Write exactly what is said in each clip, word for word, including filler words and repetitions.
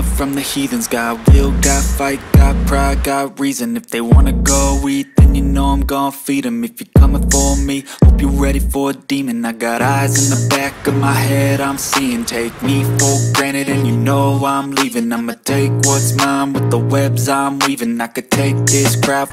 up from the heathens. Got will, got fight, got pride, got reason. If they wanna go eat, then you know I'm gon' feed them. If you're coming for me, hope you're ready for a demon. I got eyes in the back of my head, I'm seeing. Take me for granted and you know I'm leaving. I'ma take what's mine with the webs I'm weaving. I could take this crowd.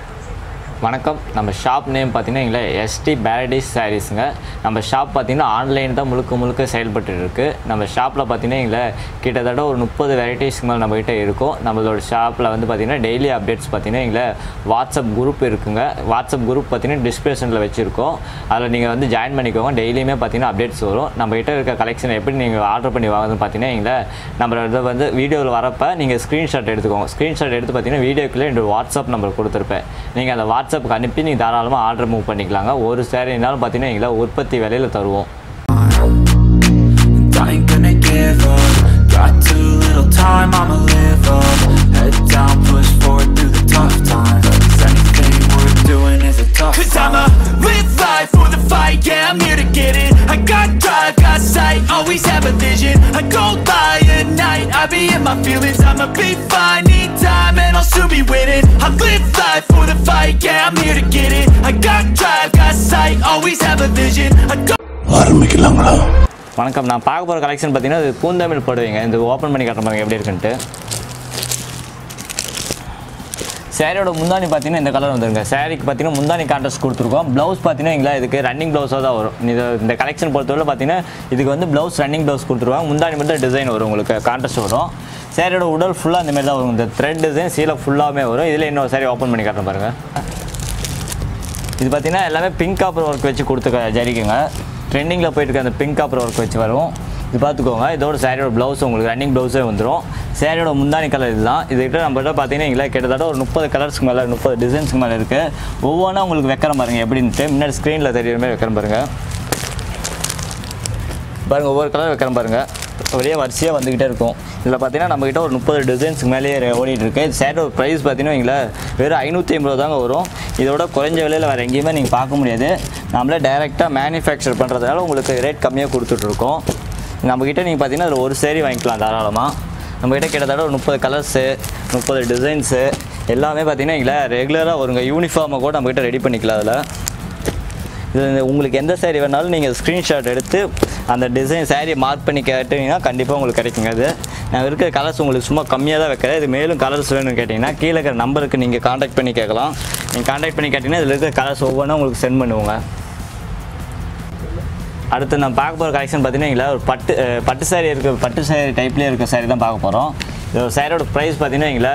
வணக்கம். நம்ம shop name பார்த்தீங்கன்னா எங்களை ST paradise சாரீஸுங்க. நம்ம shop பார்த்தீங்கன்னா online தான் முழுக்க முழுக்க செயல்பட்டு இருக்குது. நம்ம ஷாப்பில் பார்த்தீங்கன்னா எங்களை கிட்டத்தட்ட ஒரு முப்பது வெரைட்டிஸ்க்கு மேலே நம்மகிட்ட இருக்கும். நம்மளோட ஷாப்பில் வந்து பார்த்திங்கன்னா டெய்லி அப்டேட்ஸ் பார்த்திங்கன்னா எங்களை வாட்ஸ்அப் குரூப் இருக்குங்க. வாட்ஸ்அப் குரூப் பார்த்திங்கன்னா டிஸ்கிரிப்ஷனில் வச்சுருக்கோம். அதில் நீங்கள் வந்து ஜாயின் பண்ணிக்கோங்க. டெய்லியுமே பார்த்திங்கன்னா அப்டேட்ஸ் வரும். நம்மகிட்ட இருக்க கலெக்ஷன் எப்படி நீங்கள் ஆர்டர் பண்ணி வாங்குறதுன்னு பார்த்திங்கன்னா எங்களை நம்மளோட வந்து வீடியோவில் வரப்போ நீங்கள் ஸ்க்ரீன்ஷாட் எடுத்துக்கோங்க. ஸ்க்ரீன்ஷாட் எடுத்து பார்த்திங்கன்னா வீடியோக்குள்ளே என்னோடய வாட்ஸ்அப் நம்பர் கொடுத்துருப்பேன். நீங்கள் அந்த வாட்ஸ்அப் வாட்ஸ்அப்புக்கு அனுப்பி நீங்கள் தாராளமாக ஆர்டர் மூவ் பண்ணிக்கலாங்க. ஒரு சேரீனாலும் பார்த்தீங்கன்னா எங்களை உற்பத்தி விலையில் தருவோம். Always have a vision, I go by at night, I be in my feelings. I'ma be fine, need time and I'll soon be winning. I live life for the fight, yeah I'm here to get it. I got drive, got sight, always have a vision. I go வணக்கம். நான் பார்க்க போகிற collection பார்த்தீங்கன்னா இது பூந்தமிழ் போடுவீங்க. இந்த open பண்ணி காட்டுற மாதிரி எப்படி இருக்குன்ட்டு. சேரீயோட முந்தானி பார்த்தீங்கன்னா இந்த கலர் வந்துருங்க. சேரீக்கு பார்த்தீங்கன்னா முந்தானி கான்ட்ராஸ்ட் கொடுத்துருக்கோம். ப்ளவுஸ் பார்த்தீங்கன்னா எங்களை இதுக்கு ரன்னிங் ப்ளவுஸாக தான் வரும். இது இந்த கலெக்ஷன் பொறுத்தவரை பார்த்தீங்கன்னா இதுக்கு வந்து ப்ளவுஸ் ரன்னிங் ப்ளவுஸ் கொடுத்துருவாங்க. முந்தானி மட்டும் டிசைன் வரும், உங்களுக்கு கான்ட்ராஸ்ட் வரும். சேரீயோட உடல் ஃபுல்லாக இந்த மாதிரி தான் வரும். இந்த த்ரெட் டிசைன் சீலை ஃபுல்லாகவே வரும். இதில் இன்னொரு சேரீ ஓப்பன் பண்ணி காட்டுறேன் பாருங்கள். இது பார்த்தீங்கன்னா எல்லாமே பிங்க் காப்பர் ஒர்க் வச்சு கொடுத்துருக்க ஜரிக்குங்க. ட்ரெண்டிங்கில் போயிட்டுருக்க அந்த பிங்க் காப்பர் ஒர்க் வச்சு வரும். இது பார்த்துக்கோங்க. இதோட சேரீயோட ப்ளவுஸ் உங்களுக்கு ரன்னிங் ப்ளவுஸே வந்துடும். சேரீயோட முந்தானி கலர் இதுதான். இதுக்கிட்ட நம்மகிட்ட பார்த்தீங்கன்னா எங்களை கிட்டத்தட்ட ஒரு முப்பது கலர்ஸ்க்கு மேலே முப்பது டிசைன்ஸுக்கு மேலே இருக்குது. ஒவ்வொன்றா உங்களுக்கு வைக்கிற பாருங்கள் எப்படின்ட்டு முன்னாடி ஸ்க்ரீனில் தெரியுற மாதிரி வைக்கிற பாருங்கள். பாருங்கள் ஒவ்வொரு கலர் வைக்கிற பாருங்கள். ஒரே வரிசையாக வந்துக்கிட்டே இருக்கும். இதில் பார்த்தீங்கன்னா நம்மகிட்ட ஒரு முப்பது டிசைன்ஸுக்கு மேலேயே ஓடிட்டுருக்கு. இது சேரீயோட ப்ரைஸ் பார்த்தீங்கன்னா எங்களை வெறும் ஐநூற்றி ஐம்பது தாங்க வரும். இதோட குறைஞ்ச விலையில் வேறு எங்கேயுமே நீங்கள் பார்க்க முடியாது. நம்மளே டைரெக்டாக மேனுஃபேக்சர் பண்ணுறதுனால உங்களுக்கு ரேட் கம்மியாக கொடுத்துட்ருக்கோம். நம்மக்கிட்ட நீங்கள் பார்த்தீங்கன்னா அதில் ஒரு சேரீ வாங்கிக்கலாம் தாராளமாக. நம்மக்கிட்ட கிட்டத்தட்ட ஒரு முப்பது கலர்ஸு முப்பது டிசைன்ஸு எல்லாமே பார்த்திங்கன்னா எங்களை ரெகுலராக வருங்க. யூனிஃபார்மை கூட நம்மக்கிட்ட ரெடி பண்ணிக்கலாம். அதில் இது உங்களுக்கு எந்த சேரீ வேணாலும் நீங்கள் ஸ்க்ரீன்ஷாட் எடுத்து அந்த டிசைன் சேரீயை மார்க் பண்ணி கேட்டிங்கன்னா கண்டிப்பாக உங்களுக்கு கிடைக்குங்க. அது நாங்கள் இருக்கிற கலர்ஸ் உங்களுக்கு சும்மா கம்மியாக தான் வைக்கிறேன். இது மேலும் கலர்ஸ் வேணும்னு கேட்டிங்கன்னா கீழே இருக்கிற நம்பருக்கு நீங்கள் காண்டாக்ட் பண்ணி கேட்கலாம். நீங்கள் காண்டாக்ட் பண்ணி கேட்டிங்கன்னா இதில் இருக்கிற கலர்ஸ் ஒவ்வொன்றும் உங்களுக்கு சென்ட் பண்ணுவோங்க. அடுத்து நம்ம பார்க்க போகிற கலெக்ஷன் பார்த்தீங்கன்னா எங்களை ஒரு பட்டு பட்டு சேரீ இருக்க பட்டு சேரீ டைப்லேயே இருக்க சேரீ தான் பார்க்க போகிறோம். இது சேரீயோட ப்ரைஸ் பார்த்தீங்கன்னா எங்களை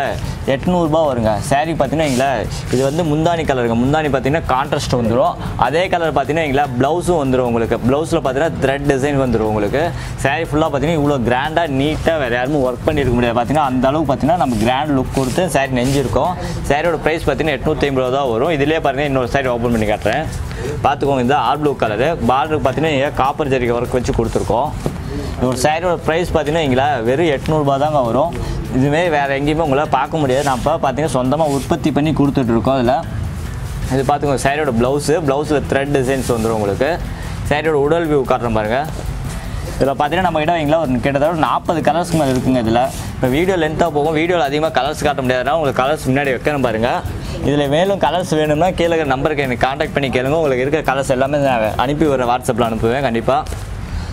எட்நூறுபா வருங்க. சேரீ பார்த்தீங்கன்னா எங்களை இது வந்து முந்தானி கலருங்க. முந்தானி பார்த்தீங்கன்னா கான்ட்ராஸ்ட் வந்துடும். அதே கலர் பார்த்தீங்கன்னா எங்களை ப்ளவுஸும் வந்துடும். உங்களுக்கு ப்ளவுஸில் பார்த்தீங்கன்னா த்ரெட் டிசைன் வந்துடும். உங்களுக்கு சேரீ ஃபுல்லாக பார்த்தீங்கன்னா இவ்வளோ கிராண்டாக நீட்டாக வேறு யாருமே ஒர்க் பண்ணியிருக்க முடியாது. பார்த்தீங்கன்னா அந்த அளவுக்கு பார்த்தீங்கன்னா நம்ம கிராண்ட் லுக் கொடுத்து சேரீ நெஞ்சிருக்கோம். சேரீயோட ப்ரைஸ் பார்த்தீங்கன்னா எட்நூற்றி ஐம்பது ரூபா தான் வரும். இதிலே பார்த்தீங்கன்னா இன்னொரு சேரீ ஓப்பன் பண்ணி காட்டுறேன். பார்த்துக்கோங்க. இந்த ஆர் ப்ளூ கலரு பார்டருக்கு பார்த்தீங்கன்னா காப்பர் ஜரிகை ஒர்க் வச்சு கொடுத்துருக்கோம். ஒரு சேரீயோட ப்ரைஸ் பார்த்தீங்கன்னா எங்களை வெறும் எட்நூறுபா தாங்க வரும். இதுமாரி வேறு எங்கேயுமே உங்களால் பார்க்க முடியாது. நான் இப்போ பார்த்தீங்கன்னா சொந்தமாக உற்பத்தி பண்ணி கொடுத்துட்ருக்கோம். அதில் இது பார்த்துக்கோங்க. சேரீயோட ப்ளவுஸு ப்ளவுஸில் த்ரெட் டிசைன்ஸ் வந்துடும். உங்களுக்கு சேரீயோட உடல் வியூ காட்டுற பாருங்க. இதில் பார்த்தீங்கன்னா நம்மகிட்ட எங்களை ஒரு கிட்டத்தட்ட நாற்பது கலர்ஸ்க்கு மேலே இருக்குங்க. இதில் இப்போ வீடியோ லென்த்தாக போகும். வீடியோவில் அதிகமாக கலர்ஸ் காட்ட முடியாதுன்னா உங்களுக்கு கலர்ஸ் முன்னாடி வைக்கணும் பாருங்கள். இதில் மேலும் கலர்ஸ் வேணும்னா கீழே நம்பருக்கு எனக்கு காண்டாக்ட் பண்ணி கேளுங்க. உங்களுக்கு இருக்கிற கலர்ஸ் எல்லாமே நான் அனுப்பி வர வாட்ஸ்அப்பில் அனுப்புவேன். கண்டிப்பாக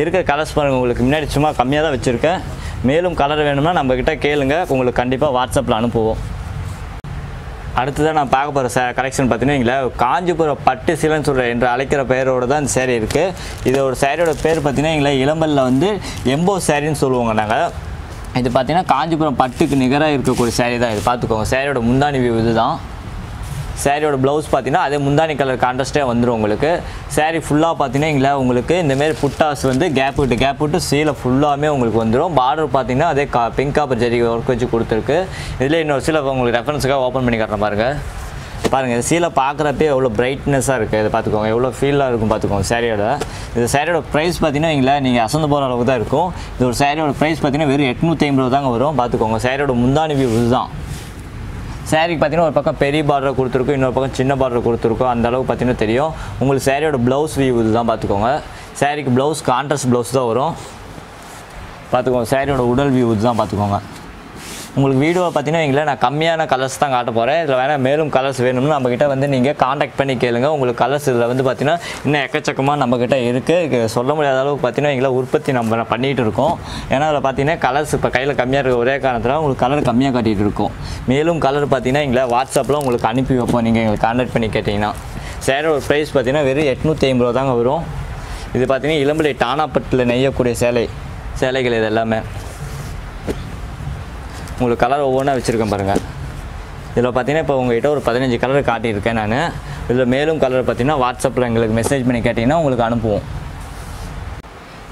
இருக்கிற கலர்ஸ் பாருங்கள். உங்களுக்கு முன்னாடி சும்மா கம்மியாக தான் வச்சுருக்கேன். மேலும் கலர் வேணும்னா நம்மக்கிட்ட கேளுங்க. உங்களுக்கு கண்டிப்பாக வாட்ஸ்அப்பில் அனுப்புவோம். அடுத்ததான் நான் பார்க்க போகிற சே கலெக்ஷன் பார்த்தீங்கன்னா காஞ்சிபுரம் பட்டு சீலைன்னு சொல்கிற என்று அழைக்கிற பெயரோடு தான் இந்த சேரீ இருக்குது. இது ஒரு சேரீயோட பேர் பார்த்திங்கன்னா எங்களை இளம்பலில் வந்து எம்போ சேரீன்னு சொல்லுவோங்க நாங்கள். இது பார்த்திங்கன்னா காஞ்சிபுரம் பட்டுக்கு நிகராக இருக்கக்கூடிய சேரீ தான். இது பார்த்துக்கோங்க. சேரீயோட முந்தானி வியூ இது தான். saree blouse pathina adhe mundani color contrast ah vandru ungalku saree full ah pathina ingla ungalku indha mari puttas vende gap to gap to seela full ah me ungalku vandrum border pathina adhe pink copper zari work vechi kuduthirukku idile innor seela ungalku reference ka open panni kaatran paarenga பாருங்க இந்த சீலை பார்க்கறப்பே எவ்வளவு பிரைட்னஸா இருக்கு இத பாத்துக்கோங்க எவ்வளவு ஃபீலா இருக்கும் பாத்துக்கோங்க சாரியோட இந்த சாரியோட பிரைஸ் பாத்தீங்கன்னா நீங்க அசந்து போற அளவுக்கு தான் இருக்கும் இது ஒரு சாரியோட பிரைஸ் பாத்தீங்கன்னா வெறும் எண்ணூற்று ஐம்பது தாங்க வரும் பாத்துக்கோங்க சாரியோட முந்தானி வியூ இதுதான் சாரி பாத்தீங்கன்னா ஒரு பக்கம் பெரிய border கொடுத்திருக்கும் இன்னொரு பக்கம் சின்ன border கொடுத்திருக்கும் அந்த அளவு பாத்தீங்கன்னா தெரியும் உங்களுக்கு சாரியோட blouse view இதுதான் பாத்துக்கோங்க சாரிக்கு blouse contrast blouse தான் வரும் பாத்துக்கோங்க சாரியோட உடல் view இதுதான் பாத்துக்கோங்க உங்களுக்கு வீடியோ பாத்தீங்கன்னா நான் கம்மியான கலர்ஸ் தான் காட்ட போறேன் இதல வேணா மேலும் கலர்ஸ் வேணும்னா நம்மகிட்ட வந்து நீங்க कांटेक्ट பண்ணி கேளுங்க உங்களுக்கு கலர்ஸ் இதல வந்து பாத்தீங்கன்னா இன்ன எக்கச்சக்கமா நம்மகிட்ட இருக்கு சொல்ல முடியாத அளவுக்கு பாத்தீங்கன்னா உற்பத்தி நம்ம பண்ணிட்டு இருக்கோம் ஏனா அதல பாத்தீங்கன்னா கலர்ஸ் இப்ப கையில கம்மியா இருக்கு ஒரே காரணத்துல உங்களுக்கு கலர் கம்மியா காட்டிட்டு இருக்கோம் மேலும் கலர் பாத்தீங்கன்னா வாட்ஸ்அப்ல உங்களுக்கு அனுப்பி வைப்போம் நீங்க எங்க कांटेक्ट பண்ணி கேட்டிங்கனா சேரோட பிரைஸ் பாத்தீங்கன்னா வெறும் எண்ணூற்று ஐம்பது தாங்க வரும் இது பாத்தீங்கன்னா இளம்பிள்ளை டானாப்பட்டில நெய்யக்கூடிய சேலை சேலைகள் இதெல்லாம் உங்களுக்கு கலர் ஓவனா வச்சிருக்கேன் பாருங்க இதல பாத்தீங்கன்னா இப்போ உங்க கிட்ட ஒரு பதினைந்து கலர் காட்டி இருக்கேன் நான் இதல மேலும் கலர் பாத்தீங்கன்னா வாட்ஸ்அப்ல உங்களுக்கு மெசேஜ் பண்ணி கேட்டினா உங்களுக்கு அனுப்புவோம்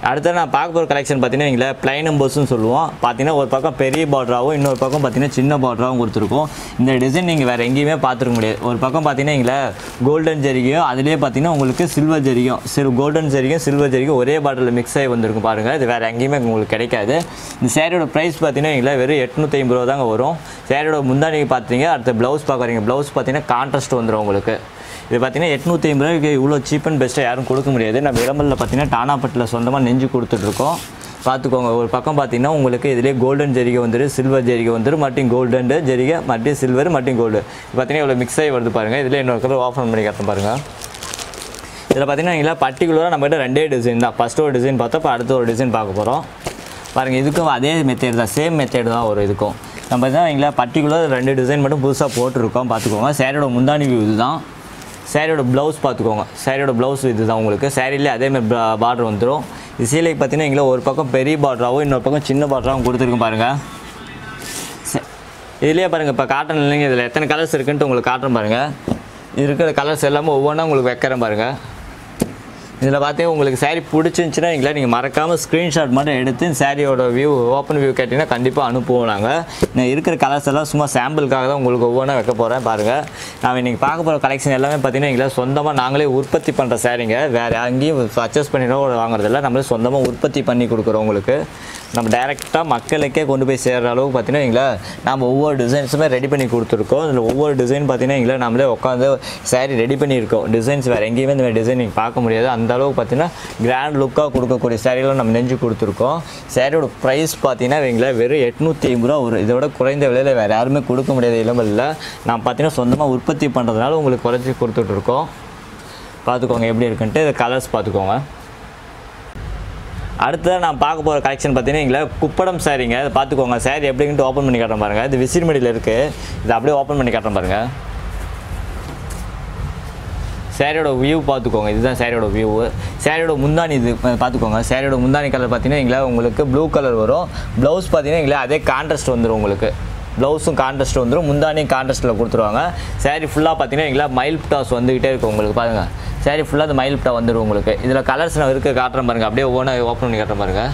அடுத்து நான் பாக்க போற கலெக்ஷன் பாத்தீங்கன்னா இங்க ப்ளைன் எம்போஸ்னு சொல்லுவோம் பாத்தீங்கன்னா ஒரு பக்கம் பெரிய borderாவும் இன்னொரு பக்கம் பாத்தீங்கன்னா சின்ன borderாவும் கொடுத்திருக்கும் இந்த டிசைன் நீங்க வேற எங்கயுமே பாத்துக்க முடியாது ஒரு பக்கம் பாத்தீங்கன்னா இங்க கோல்டன் ஜரிகையும் அதுலயே பாத்தீங்கன்னா உங்களுக்கு சில்வர் ஜரிகையும் சரி கோல்டன் ஜரிகையும் சில்வர் ஜரிகையும் ஒரே borderல mix ஆயி வந்திருக்கும் பாருங்க இது வேற எங்கயுமே உங்களுக்கு கிடைக்காது இந்த சாரியோட பிரைஸ் பாத்தீங்கன்னா இங்க வெறும் எண்ணூற்று ஐம்பது தாங்க வரும் சாரியோட முந்தானி பாத்தீங்க அடுத்து blouse பாக்குறீங்க blouse பாத்தீங்கன்னா கான்ட்ராஸ்ட் வந்துரும் உங்களுக்கு இது பாத்தீங்கன்னா எண்ணூற்று ஐம்பது இவ்வளவு cheap and best யாரும் கொடுக்க முடியாது நம்ம விளம்பரல பாத்தீங்கன்னா டானாப்பட்டில சொந்தமா நெஞ்சு கொடுத்துட்டு இருக்கோம் பாத்துக்கோங்க ஒரு பக்கம் பாத்தீங்கன்னா உங்களுக்கு இதிலே கோல்டன் ஜரிகை வந்திரு சில்வர் ஜரிகை வந்திரு மாட்டிங் கோல்டன் ஜரிகை மாட்டிங் சில்வர் மாட்டிங் கோல்ட் பாத்தீங்கன்னா இவ்வளவு mix ஆயி வருது பாருங்க இதிலே இன்னொரு கலர் ஆப்ஷன் பண்ணி காட்றேன் பாருங்க இதல பாத்தீங்கன்னா இங்க பர்టిక్యులரா நம்மகிட்ட ரெண்டே டிசைன் தான் ஃபர்ஸ்ட் ஒரு டிசைன் பார்த்தா அப்ப அடுத்து ஒரு டிசைன் பார்க்க போறோம் பாருங்க இதுக்கும் அதே மெத்தட் தான் சேம் மெத்தட் தான் ஒரு இதுக்கும் நம்ம தான் இங்க பர்టిక్యులர் ரெண்டு டிசைன் மட்டும் புதுசா போட்டுருக்கோம் பாத்துக்கோங்க சாரியோட முந்தானி வியூ இதுதான் சாரியோட blouse பாத்துக்கோங்க சாரியோட blouse இதுதான் உங்களுக்கு சாரியில அதே மாதிரி border வந்துரும் இந்த சீலைக்கு பாத்தீங்கன்னா ஒரு பக்கம் பெரிய borderாவும் இன்னொரு பக்கம் சின்ன borderாவும் கொடுத்திருக்கோம் பாருங்க இதுலயே பாருங்க இப்ப காட்டன் இல்லங்க இதுல எத்தனை கலர்ஸ் இருக்குன்னு உங்களுக்கு காட்றேன் பாருங்க இருக்கிற கலர்ஸ் எல்லாமே ஒவ்வொண்ணா உங்களுக்கு வைக்கறேன் பாருங்க இதல பாத்தீங்க உங்களுக்கு சாரி பிடிச்சிருந்துச்சுனா நீங்க நீங்க மறக்காம ஸ்கிரீன்ஷாட் மட்டும் எடுத்து சாரியோட view ஓபன் view கேட்டினா கண்டிப்பா அனுப்புவோம் நாங்க நான் இருக்கிற கலர்ஸ் எல்லாம் சும்மா சாம்பிளுக்காக தான் உங்களுக்கு ஒவ்வொண்ணா வைக்க போறேன் பாருங்க நான் நீங்க பார்க்க போற கலெக்ஷன் எல்லாமே பாத்தீங்கன்னா இங்க சொந்தமா நாங்களே உற்பத்தி பண்ற சாரிங்க வேற யாரையும் பர்சேஸ் பண்ணினோ வாங்குறது இல்ல நம்மளே சொந்தமா உற்பத்தி பண்ணி கொடுக்கறோம் உங்களுக்கு நம்ம டைரக்ட்டா மக்களுக்கே கொண்டு போய் சேர்ற அளவுக்கு பாத்தீங்கன்னா இங்க நாம ஒவ்வொரு டிசைன்ஸ்மே ரெடி பண்ணி கொடுத்திருக்கோம் இதுல ஒவ்வொரு டிசைன் பாத்தீங்கன்னா இங்க நாமளே உட்கார்ந்து சாரி ரெடி பண்ணி இருக்கோம் டிசைன்ஸ் வேற எங்கயுமே இந்த டிசைன் நீங்க பார்க்க முடியாது தரவு பாத்தீனா கிராண்ட் லுக்கா கொடுக்க கூடிய சாரில நம்ம நெஞ்சு கொடுத்திருக்கோம் சாரியோட பிரைஸ் பாத்தீனா இவங்களே வெறும் எண்ணூற்று ஐம்பது ரூபாய் ஒரு இதோட குறைந்த விலையில வேற யாருமே கொடுக்க முடியாத இலவல்ல நான் பாத்தீனா சொந்தமா உற்பத்தி பண்றதனால உங்களுக்கு குறைச்சி கொடுத்துட்டு இருக்கோம் பாத்துக்கோங்க எப்படி இருக்குன்னு இந்த கலர்ஸ் பாத்துக்கோங்க அடுத்து நான் பார்க்க போற கலெக்ஷன் பாத்தீனா இங்க குப்படம் சாரிங்க இத பாத்துக்கோங்க சாரி எப்படின்னு ஓபன் பண்ணி காட்றேன் பாருங்க இது விசிறி மடியில இருக்கு இத அப்படியே ஓபன் பண்ணி காட்றேன் பாருங்க சாரியோட view பாத்துக்கோங்க இதுதான் சாரியோட view சாரியோட முந்தானி இது பாத்துக்கோங்க சாரியோட முந்தானி கலர் பாத்தீங்கன்னா உங்களுக்கு ப்ளூ கலர் வரும் ப்лауஸ் பாத்தீங்கன்னா அதே கான்ட்ராஸ்ட் வந்துரும் உங்களுக்கு ப்лауஸும் கான்ட்ராஸ்ட் வந்துரும் முந்தானி கான்ட்ராஸ்ட்ல கொடுத்துருவாங்க சாரி ஃபுல்லா பாத்தீங்கன்னா மைல் டாஸ் வந்துட்டே இருக்கு உங்களுக்கு பாருங்க சாரி ஃபுல்லா அந்த மைல் டாஸ் வந்துரும் உங்களுக்கு இதல கலர்ஸ் நான் இருக்க காட்றேன் பாருங்க அப்படியே ஓனா ஓபன் பண்ணி காட்றேன் பாருங்க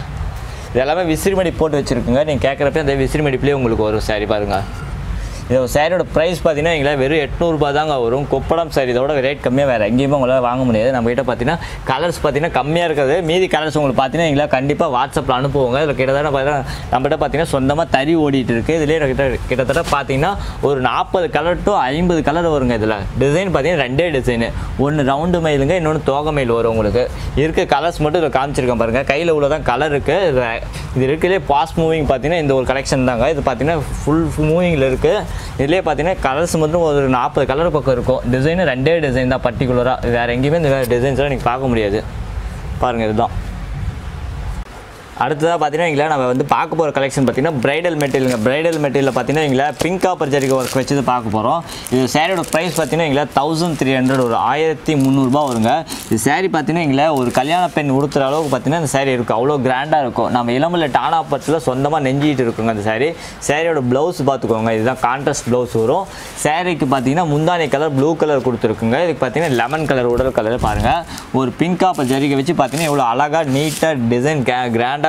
இதெல்லாம் விசிறிமடி போட்டு வச்சிருக்கீங்க நீங்க கேக்குறப்ப அந்த விசிறிமடிப்லயே உங்களுக்கு வரும் சாரி பாருங்க இந்த சாரியோட பிரைஸ் பாத்தீனா இங்க வெறும் எண்ணூற்று ஐம்பது தாங்க வரும் கொப்படம் சாரி இதோட ரேட் கம்மியா வேற எங்கயுமே உங்களால வாங்க முடியாது நம்ம கிட்ட பாத்தீனா கலர்ஸ் பாத்தீனா கம்மியா இருக்குது மீதி கலர்ஸ் உங்களுக்கு பாத்தீனா இங்க கண்டிப்பா வாட்ஸ்அப்ல அனுப்புவோங்க இதல கிட்டத்தட்ட நம்ம கிட்ட பாத்தீனா சொந்தமா தறி ஓடிட்டு இருக்கு இதுலயே கிட்டத்தட்ட பாத்தீனா ஒரு நாற்பது கலர் டு ஐம்பது கலர் வருங்க இதுல டிசைன் பாத்தீனா ரெண்டே டிசைன் ஒன்னு ரவுண்ட் மைல்ங்க இன்னொரு தோகை மைல் வரும் உங்களுக்கு இருக்க கலர்ஸ் மட்டும் இத காமிச்சிருக்கேன் பாருங்க கையில உள்ள தான் கலர் இருக்கு இது இருக்கலயே ஃபாஸ்ட் மூவிங் பாத்தீனா இந்த ஒரு கலெக்ஷன் தாங்க இது பாத்தீனா ஃபுல் மூவிங்ல இருக்கு இதுலயே பாத்தீங்கன்னா கலர்ஸ் மட்டும் ஒரு நாற்பது கலர் பக்கம் இருக்கும் டிசைன் ரெண்டே டிசைன் தான் பர்టిక్యులரா வேற எங்கயுமே இந்த டிசைன்ஸ்லாம் நீங்க பார்க்க முடியாது பாருங்க இதுதான் அடுத்து பாத்தீங்கன்னா நாம வந்து பார்க்க போற கலெக்ஷன் பாத்தீங்கன்னா bridal materialங்க bridal materialல பாத்தீங்கன்னா pink copper zari work வெச்சது பார்க்க போறோம் இது சாரியோட பிரைஸ் பாத்தீங்கன்னா thirteen hundred ஒரு thirteen hundred ரூபாய் வருங்க இந்த சாரி பாத்தீங்கன்னா ஒரு கல்யாண பெண் உடுத்துற அளவுக்கு பாத்தீங்கன்னா இந்த சாரி இருக்கு அவ்வளவு கிராண்டா இருக்கும் நாம இளமல்ல டானா பட்ல சொந்தமா நெஞ்சிட்டு இருக்குங்க இந்த சாரி சாரியோட blouse பாத்துக்கோங்க இதுதான் கான்ட்ராஸ்ட் blouse வரும் சாரிக்கு பாத்தீங்கன்னா முந்தானை கலர் blue கலர் கொடுத்திருக்குங்க இதுக்கு பாத்தீங்கன்னா lemon கலர் உடல் கலர் பாருங்க ஒரு pink copper zari வெச்சு பாத்தீங்கன்னா இவ்வளவு அழகா நீட்டா டிசைன் கிராண்டா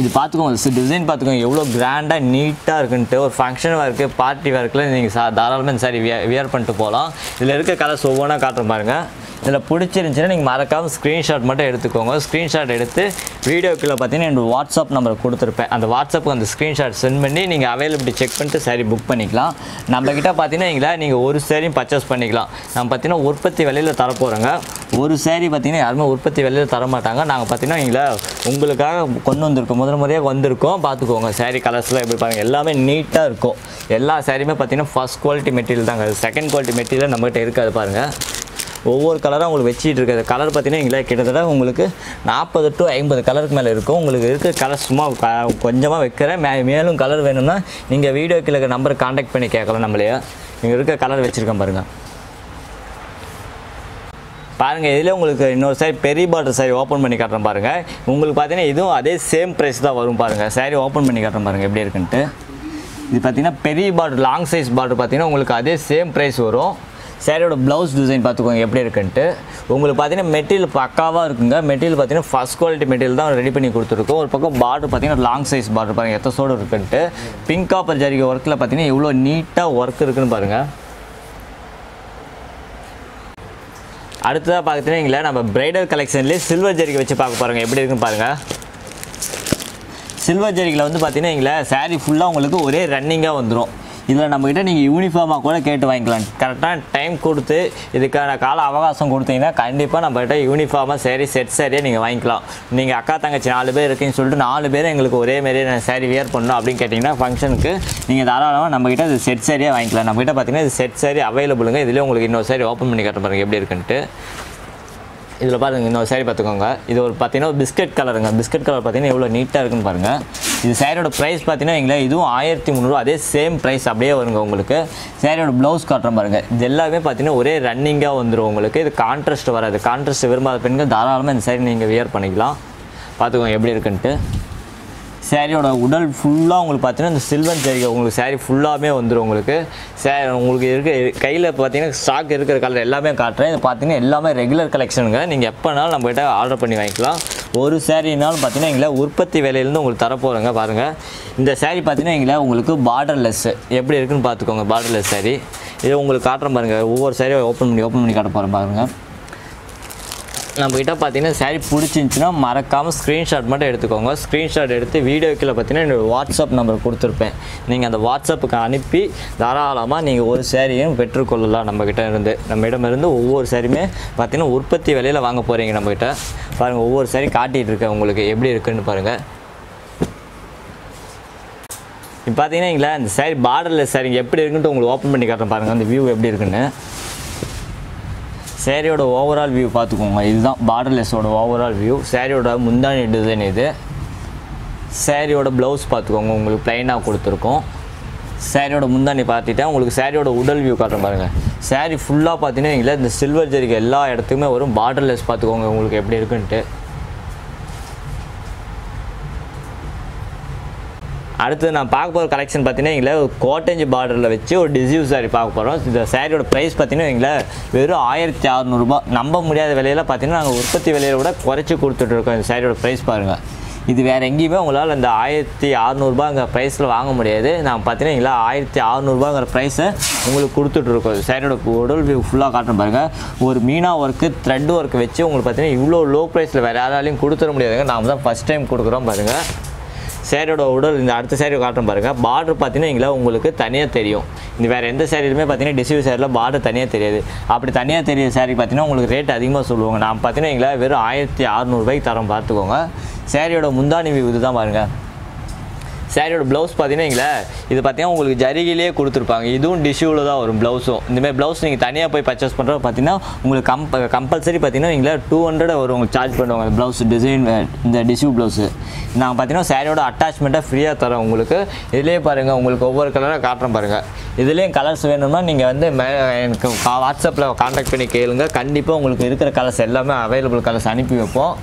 இது பாத்துக்கோங்க டிசைன் பாத்துக்கோங்க எவ்வளவு கிராண்டா நீட்டா இருக்குன்னு ஒரு ஃபங்க்ஷன் வர்க்கு பார்ட்டி வர்க்குல நீங்க தாராளமா இந்த சாரி வியர் பண்ணிட்டு போலாம் இதுல இருக்க கலர்ஸ் ஒவ்வொண்ணா காட்றேன் பாருங்க இதல பிடிச்சிருந்தீங்கன்னா நீங்க மறக்காம ஸ்கிரீன்ஷாட் மட்டும் எடுத்துக்கோங்க ஸ்கிரீன்ஷாட் எடுத்து வீடியோக்குள்ள பாத்தீங்கன்னா என்னோட வாட்ஸ்அப் நம்பர் கொடுத்திருப்பேன் அந்த வாட்ஸ்அப்புக்கு அந்த ஸ்கிரீன்ஷாட் சென்ட் பண்ணி நீங்க அவேலபிலிட்டி செக் பண்ணிட்டு சாரி புக் பண்ணிக்கலாம் நம்ம கிட்ட பாத்தீங்கன்னா நீங்க ஒரு சாரி பர்சேஸ் பண்ணிக்கலாம் நம்ம பாத்தீங்கன்னா உற்பத்தி விலையில தர போறோங்க ஒரு சாரி பாத்தீங்கன்னா யாருமே உற்பத்தி விலையில தர மாட்டாங்க நாங்க பாத்தீங்கன்னா உங்களுக்காக கொண்டு வந்திருக்கோம் முதல் முறையா வந்திருக்கோம் பாத்துக்கோங்க சாரி கலர்ஸ்லாம் எப்படி பாருங்க எல்லாமே நீட்டா இருக்கும் எல்லா சாரியுமே பாத்தீங்கன்னா ஃபர்ஸ்ட் குவாலிட்டி மெட்டீரியல் தாங்க செகண்ட் குவாலிட்டி மெட்டீரியல் நம்ம கிட்ட இருக்காது பாருங்க ஒவ்வொரு கலரா உங்களுக்கு வெச்சிட்டு இருக்க கலர் பாத்தீங்கன்னா கிட்டத்தட்ட உங்களுக்கு forty to fifty கலருக்கு மேல இருக்கும் உங்களுக்கு இருக்க கலர் சும்மா கொஞ்சமா வைக்கிறேன் மேலும் கலர் வேணும்னா நீங்க வீடியோக்கு இருக்க நம்பர் கான்டாக்ட் பண்ணி கேட்கலாம் நம்மளைய நீங்க இருக்க கலர் வெச்சிருக்கேன் பாருங்க பாருங்க இதுல உங்களுக்கு இன்னொரு சாரி பெரிய border சாரி ஓபன் பண்ணி காட்றேன் பாருங்க உங்களுக்கு பாத்தீங்கன்னா இதுவும் அதே சேம் பிரைஸ் தான் வரும் பாருங்க சாரி ஓபன் பண்ணி காட்றேன் பாருங்க எப்படி இருக்குன்னு இது பாத்தீங்கன்னா பெரிய border லாங் சைஸ் border பாத்தீங்கன்னா உங்களுக்கு அதே சேம் பிரைஸ் வரும் சாரியோட blouse டிசைன் பாத்துக்கோங்க எப்படி இருக்குன்னு உங்களுக்கு பாத்தீங்கன்னா மெட்டீரியல் பக்காவா இருக்குங்க மெட்டீரியல் பாத்தீங்கன்னா ஃபர்ஸ்ட் குவாலிட்டி மெட்டீரியல் தான் ரெடி பண்ணி கொடுத்திருக்கோம் ஒரு பக்கம் border பாத்தீங்கன்னா லாங் சைஸ் border பாருங்க எத்த சோடு இருக்குன்னு pink copper ஜரிகை workல பாத்தீங்கன்னா இவ்ளோ நீட்டா work இருக்குன்னு பாருங்க அடுத்து பாத்தீங்கன்னா நம்ம bridal collectionல silver ஜரிகை வெச்சு பாக்க போறோம் எப்படி இருக்குன்னு பாருங்க silver ஜரிகைல வந்து பாத்தீங்கன்னா சாரி ஃபுல்லா உங்களுக்கு ஒரே ரன்னிங்கா வந்துரும் இதல நம்ம கிட்ட நீங்க யூனிஃபார்மா கூட கேட் வாங்கலாம் கரெக்ட்டா டைம் கொடுத்து இதுக்கான கால அவகாசம் கொடுத்தீங்கன்னா கண்டிப்பா நம்ம கிட்ட யூனிஃபார்மா சாரி செட் சாரியே நீங்க வாங்கலாம் நீங்க அக்கா தங்கச்சி நாலு பேர் இருக்கீங்கன்னு சொல்லிட்டு நாலு பேர் உங்களுக்கு ஒரே மாதிரி நான் சாரி வியர் பண்ணனும் அப்படி கேட்டிங்கன்னா ஃபங்க்ஷனுக்கு நீங்க தாராளமா நம்ம கிட்ட இது செட் சாரியே வாங்கலாம் நம்ம கிட்ட பாத்தீங்கன்னா இது செட் சாரி அவேலபிள்ங்க இதுல உங்களுக்கு இன்னொரு சாரி ஓபன் பண்ணி காட்ட பாருங்க எப்படி இருக்குன்னு இதல பாருங்க இன்னொரு சாரி பாத்துக்கோங்க இது ஒரு பாத்தீங்கன்னா பிஸ்கட் கலருங்க பிஸ்கட் கலர் பாத்தீங்கன்னா எவ்வளவு நீட்டா இருக்குன்னு பாருங்க இது சாரியோட பிரைஸ் பாத்தீங்கன்னா இதுவும் thirteen hundred அதே சேம் பிரைஸ் அப்படியே வருங்க உங்களுக்கு சாரியோட blouse காட்றேன் பாருங்க இதெல்லாம் பாத்தீங்கன்னா ஒரே ரன்னிங்கா வந்துரும் உங்களுக்கு இது கான்ட்ராஸ்ட் வராது கான்ட்ராஸ்ட் விரும்பாத பெண்கள் தாராளமா இந்த சாரி நீங்க வியர் பண்ணிக்கலாம் பாத்துக்கோங்க எப்படி இருக்குன்னு சாரியோட உடல் ஃபுல்லா உங்களுக்கு பாத்தீங்கன்னா இந்த சில்வர் ஜரிகை உங்களுக்கு சாரி ஃபுல்லாவே வந்துரும் உங்களுக்கு சாரி உங்களுக்கு இருக்க கையில பாத்தீங்கன்னா ஸ்டாக் இருக்கிற கலர் எல்லாமே காட்றேன் இது பாத்தீங்கன்னா எல்லாமே ரெகுலர் கலெக்ஷன்ங்க நீங்க எப்பனாலும் நம்மகிட்ட ஆர்டர் பண்ணி வாங்கிக்கலாம் ஒரு சாரினாலும் பாத்தீங்கன்னா உற்பத்தி விலையில இருந்து உங்களுக்கு தர போறோங்க பாருங்க இந்த சாரி பாத்தீங்கன்னா உங்களுக்கு borderless எப்படி இருக்குன்னு பாத்துக்கோங்க borderless சாரி இது உங்களுக்கு காட்றேன் பாருங்க ஒவ்வொரு சாரியை ஓபன் பண்ணி ஓபன் பண்ணி காட்ட போறேன் பாருங்க நம்ம கிட்ட பாத்தீங்கன்னா சாரி பிடிச்சிருந்துச்சுனா மறக்காம ஸ்கிரீன்ஷாட் மட்டும் எடுத்துக்கோங்க ஸ்கிரீன்ஷாட் எடுத்து வீடியோக்குள்ள பாத்தீங்கன்னா என்னோட வாட்ஸ்அப் நம்பர் கொடுத்திருப்பேன் நீங்க அந்த வாட்ஸ்அப்புக்கு அனுப்பி தாராளமா நீங்க ஒரு சாரியும் பெற்றுக்கொள்ளலாம் நம்ம கிட்ட இருந்து நம்மிடம் இருந்து ஒவ்வொரு சாரியுமே பாத்தீங்கன்னா உற்பத்தி விலையில வாங்க போறீங்க நம்ம கிட்ட பாருங்க ஒவ்வொரு சாரி காட்டிட்டு இருக்கேன் உங்களுக்கு எப்படி இருக்குன்னு பாருங்க இப்போ பாத்தீங்கன்னா இந்த சாரி borderless சாரி எப்படி இருக்குன்னு உங்களுக்கு ஓபன் பண்ணி காட்றேன் பாருங்க அந்த வியூ எப்படி இருக்குன்னு சாரியோட ஓவரால் வியூ பாத்துக்கோங்க இதுதான் borderless-ஓட ஓவரால் வியூ சாரியோட முந்தானி டிசைன் இது சாரியோட blouse பாத்துக்கோங்க உங்களுக்கு plain-ஆ கொடுத்திருக்கோம் சாரியோட முந்தானி பார்த்திட்டா உங்களுக்கு சாரியோட உடல் வியூ காட்றேன் பாருங்க சாரி ஃபுல்லா பாத்தீங்கன்னா இந்த சில்வர் ஜரிகை எல்லா இடத்துக்குமே வரும் borderless பாத்துக்கோங்க உங்களுக்கு எப்படி இருக்குன்னு அடுத்து நான் பார்க்க போற கலெக்ஷன் பாத்தீங்கன்னா ஒரு கோட்டேஜ் borderல வெச்சு ஒரு டிசியூ சாரி பார்க்க போறோம் இந்த சாரியோட பிரைஸ் பாத்தீங்கன்னா வெறும் sixteen hundred ரூபாய் நம்ப முடியாத விலையில பாத்தீங்கன்னா நாங்க உற்பத்தி விலையை விட குறைச்சு கொடுத்துட்டு இருக்கோம் இந்த சாரியோட பிரைஸ் பாருங்க இது வேற எங்கயுமே உங்களால அந்த sixteen hundred ரூபாய்ங்க பிரைஸ்ல வாங்க முடியாது நான் பாத்தீங்கன்னா sixteen hundred ரூபாய்ங்கற பிரைஸ் உங்களுக்கு கொடுத்துட்டு இருக்கோம் சாரியோட உடல் வியூ ஃபுல்லா காட்றேன் பாருங்க ஒரு மீனா work thread work வெச்சு உங்களுக்கு பாத்தீங்கன்னா இவ்ளோ லோ பிரைஸ்ல வேற யாராலயும் கொடுத்துற முடியாதுங்க நாம தான் first time கொடுக்கறோம் பாருங்க சேரோட உடல் இந்த அடுத்த சேரி காட்றேன் பாருங்க border பாத்தீன்னா இங்க உங்களுக்கு தனியா தெரியும் இந்த வேற எந்த சேரியுமே பாத்தீன்னா டிசியூ சேரில border தனியா தெரியாது அப்படி தனியா தெரிய சேரி பாத்தீன்னா உங்களுக்கு ரேட் அதிகமா சொல்லுவாங்க நான் பாத்தீன்னா இங்க வெறும் ஆயிரத்து அறுநூறு ரூபாய்க்கு தரம் பாத்துக்கோங்க சேரியோட முந்தானி வியூ இதுதான் பாருங்க சேரியோட blouse பாத்தீங்கன்னா இது பாத்தீங்கன்னா உங்களுக்கு ஜரிகிலேயே கொடுத்திருப்பாங்க இதுவும் டிஷ்யூல தான் வரும் blouseம் இந்த மாதிரி blouse நீங்க தனியா போய் purchase பண்றப்ப பாத்தீங்கன்னா உங்களுக்கு கம்பல்சரி பாத்தீங்கன்னா நீங்க two hundred வரும் உங்களுக்கு சார்ஜ் பண்ணுவாங்க blouse design இந்த டிஷ்யூ blouse நான் பாத்தீங்கன்னா சேரியோட அட்டாச்மென்ட் ஃப்ரீயா தரேன் உங்களுக்கு இதுலயே பாருங்க உங்களுக்கு ஒவ்வொரு கலரா காட்றேன் பாருங்க இதுலயும் கலர்ஸ் வேணும்னா நீங்க வந்து எனக்கு WhatsAppல कांटेक्ट பண்ணி கேளுங்க கண்டிப்பா உங்களுக்கு இருக்கிற கலர்ஸ் எல்லாமே அவேilable கலர்ஸ் அனுப்பி வைப்போம்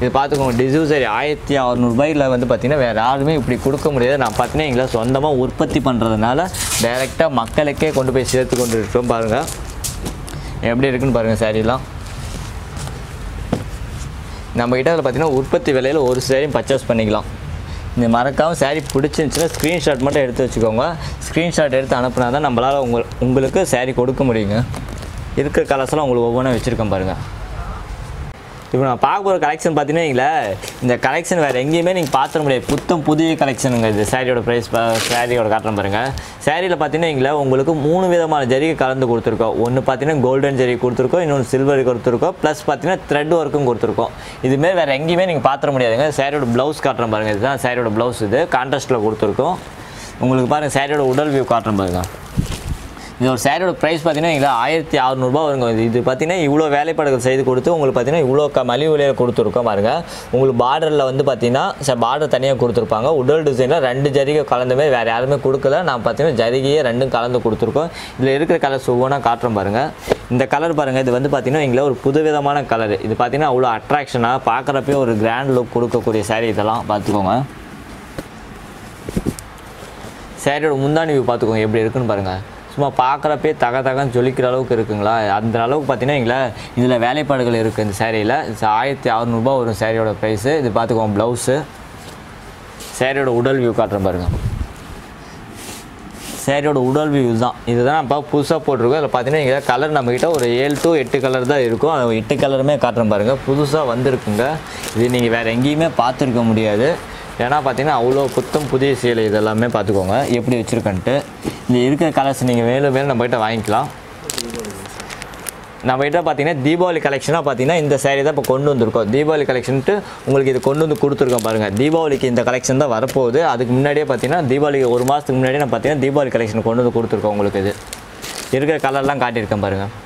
If you have a user, you can use If you have a screenshot, you can use a screenshot. You can use a screenshot. You If you have a collection, you can see the collection. You can see the collection. You can see the price. You can see the price. You can see the golden jerry. You can see silver. Plus, thread work. This is the blouse. The blouse is the contrast. You can see the Your salary price Patina, ஆயிரத்து அறுநூறு ரூபாய் இது பாத்தீனா இவ்ளோ வேலைப்பாடுகள் செய்து கொடுத்து உங்களுக்கு பாத்தீனா இவ்ளோ மலிவுல கொடுத்திருக்கோம் பாருங்க. உங்களுக்கு borderல வந்து பாத்தீனா border தனியா கொடுத்திருப்பாங்க. உடல் டிசைன்ல ரெண்டு ஜரிகை கலந்தமே வேற யாருமே கொடுக்கல. நான் பாத்தீனா ஜரிகையே ரெண்டும் கலந்து கொடுத்திருக்கோம். இதுல இருக்கிற கலர் சுவனா காட்றேன் பாருங்க. இந்த கலர் பாருங்க இது வந்து பாத்தீனா இங்க ஒரு புதுவிதமான கலர். இது பாத்தீனா அவ்ளோ அட்ராக்ஷனா பார்க்கறப்பவே ஒரு கிராண்ட் லுக் கொடுக்கக்கூடிய saree இதெல்லாம் பாத்துக்கோங்க. சாரியோட முந்தானி வியூ பாத்துக்கோங்க எப்படி இருக்குன்னு பாருங்க. சும்மா பார்க்கறப்பே தக தகன்னு ஜொலிக்கிற அளவுக்கு இருக்குங்களா அந்த அளவுக்கு பாத்தீனா இங்க இதுல வேலைப்பாடுகள் இருக்கு இந்த சாரியில ஆயிரத்து அறுநூறு ரூபாய் ஒரு சாரியோட பிரைஸ் இது பாத்துக்கோங்க blouse சாரியோட உடல் வியூ காட்றேன் பாருங்க சாரியோட உடல் வியூ தான் இதுதான் அப்ப புதுசா போட்டுருக்கோம் இதுல பாத்தீனா இங்க கலர் நம்மகிட்ட ஒரு ஏழு டு எட்டு கலர் தான் இருக்கும் அந்த எட்டு கலருமே காட்றேன் பாருங்க புதுசா வந்திருக்குங்க இது நீங்க வேற எங்கயுமே பாத்துக்க முடியாது ஏனா பாத்தீனா அவ்ளோ புத்தம் புதிய சேலை இதெல்லாம் பாத்துக்கோங்க எப்படி வெச்சிருக்கன்ட்டு இந்த இருக்க கலர்ஸ் நீங்க வேல வேல நம்ம கிட்ட வாங்கிக்கலாம் நம்ம கிட்ட பாத்தீனா தீபாவளி கலெக்ஷனா பாத்தீனா இந்த saree தான் இப்ப கொண்டு வந்திருக்கோம் தீபாவளி கலெக்ஷன்ட்டு உங்களுக்கு இது கொண்டு வந்து கொடுத்திருக்கோம் பாருங்க தீபாவளிக்கு இந்த கலெக்ஷன் தான் வர போகுது அதுக்கு முன்னாடியே பாத்தீனா தீபாவளிக்கு ஒரு மாசத்துக்கு முன்னாடியே நான் பாத்தீனா தீபாவளி கலெக்ஷன் கொண்டு வந்து கொடுத்திருக்கோம் உங்களுக்கு இது இருக்க கலர்லாம் காட்டி இருக்கேன் பாருங்க